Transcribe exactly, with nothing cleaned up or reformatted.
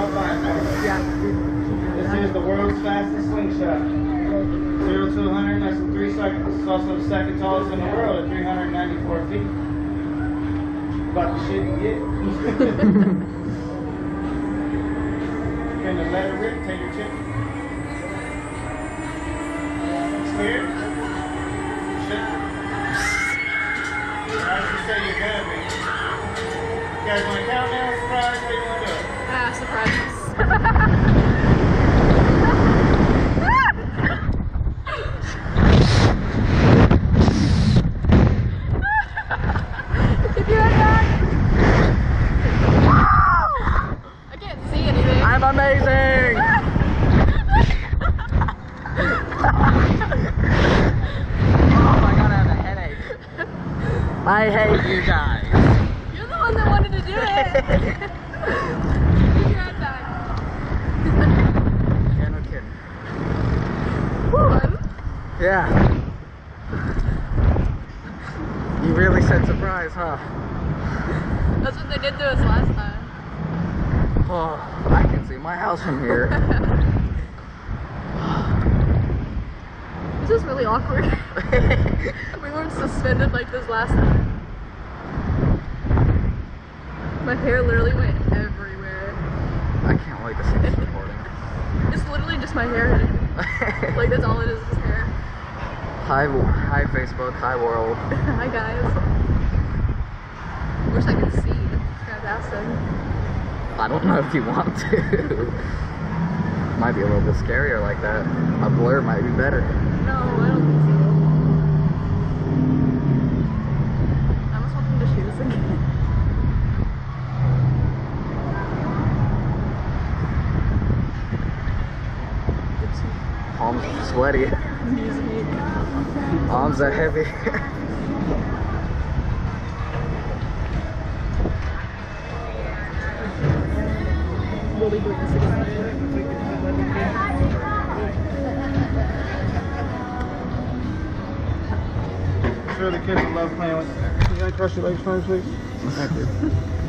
Yeah. This is the world's fastest slingshot. zero to one hundred, that's in three seconds. It's also the second tallest in the world at three hundred ninety-four feet. About the shit you get. Can the letter rip, take your chicken. Clear? Shit. Alright, you say you're gonna be. You guys wanna count down with surprise? What do you wanna do? Ah, surprises. Did you hear that? I can't see anything. I'm amazing. Oh my god, I have a headache. I hate you guys. You're the one that wanted to do it. Yeah. You really said surprise, huh? That's what they did to us last time. Oh, I can see my house from here. This is really awkward. We weren't suspended like this last time. My hair literally went everywhere. I can't wait to see this recording. It's literally just my hair. Like, that's all it is, is hair. Hi, hi Facebook, hi world. Hi guys. Wish I could see. Kind of awesome. I don't know if you want to. Might be a little bit scarier like that. A blur might be better. No, I don't think so. I almost want them to shoot us again. Palms sweaty. Arms are heavy. We'll be doing this again. I'm sure the kids love playing with. Can I cross your legs for me, please? Thank you.